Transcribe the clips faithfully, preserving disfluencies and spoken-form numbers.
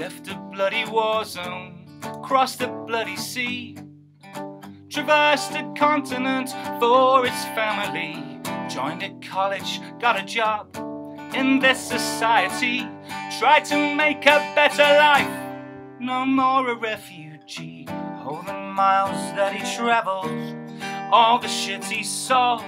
left the bloody war zone, crossed the bloody sea, traversed a continent for its family, joined a college, got a job in this society, tried to make a better life, no more a refugee. All the miles that he travelled, all the shit he saw,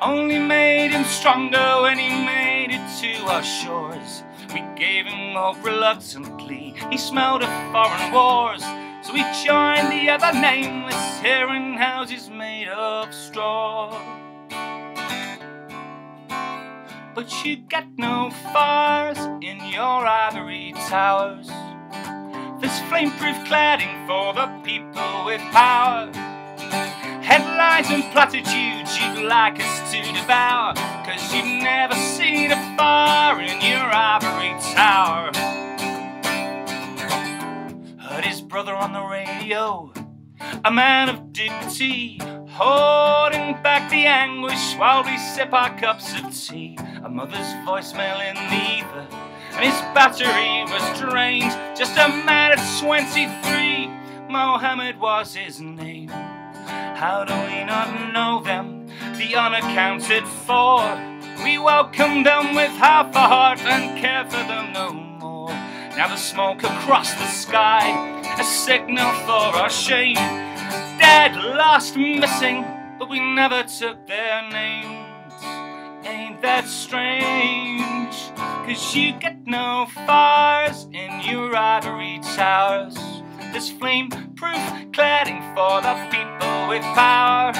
only made him stronger when he made it to our shores. We gave him hope reluctantly, he smelled of foreign wars, so he joined the other nameless hearing houses made of straw. But you get no fires in your ivory towers, there's flameproof cladding for the people with power. Headlines and platitudes you'd like us to devour, cause you've never seen a fire in your ivory tower. Heard his brother on the radio, a man of dignity, holding back the anguish while we sip our cups of tea. A mother's voicemail in the ether, and his battery was drained. Just a man at twenty-three, Mohammed was his name. How do we not know them, the unaccounted for? We welcome them with half a heart and care for them no more. Now the smoke across the sky, a signal for our shame. Dead, lost, missing, but we never took their names. Ain't that strange? Cause you get no fires in your ivory towers, this flame-proof cladding for the people with power.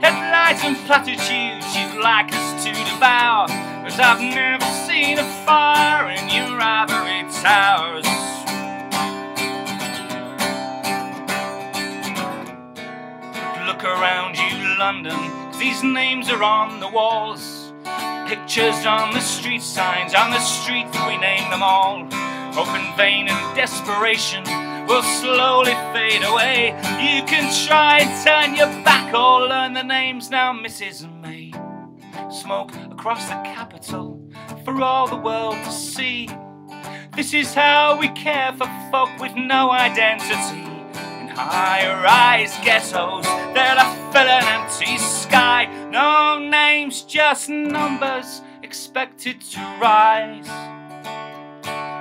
Headlights and platitudes you'd like us to devour, cause I've never seen a fire in your ivory towers. Look around you, London, cause these names are on the walls, pictures on the street signs, on the streets we name them all. Hope in vain and desperation will slowly fade away. You can try and turn your back or learn the names now, Missus May. Smoke across the capital for all the world to see. This is how we care for folk with no identity. In high-rise ghettos, they'll fill an empty sky. No names, just numbers expected to rise.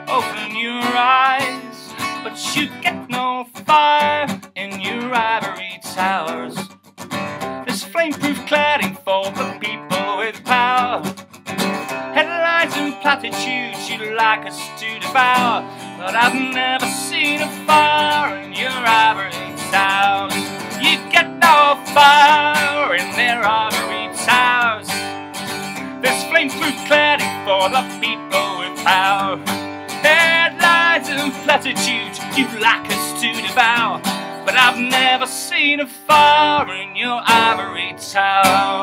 Open your eyes, but you get no fire in your ivory towers. There's flameproof cladding for the people with power. Headlines and platitudes you'd like us to devour, but I've never seen a fire in your ivory towers. You get no fire in their ivory towers. There's flameproof cladding for the people with power. Headlines and platitudes you'd like us to devour, but I've never seen a fire in your ivory tower.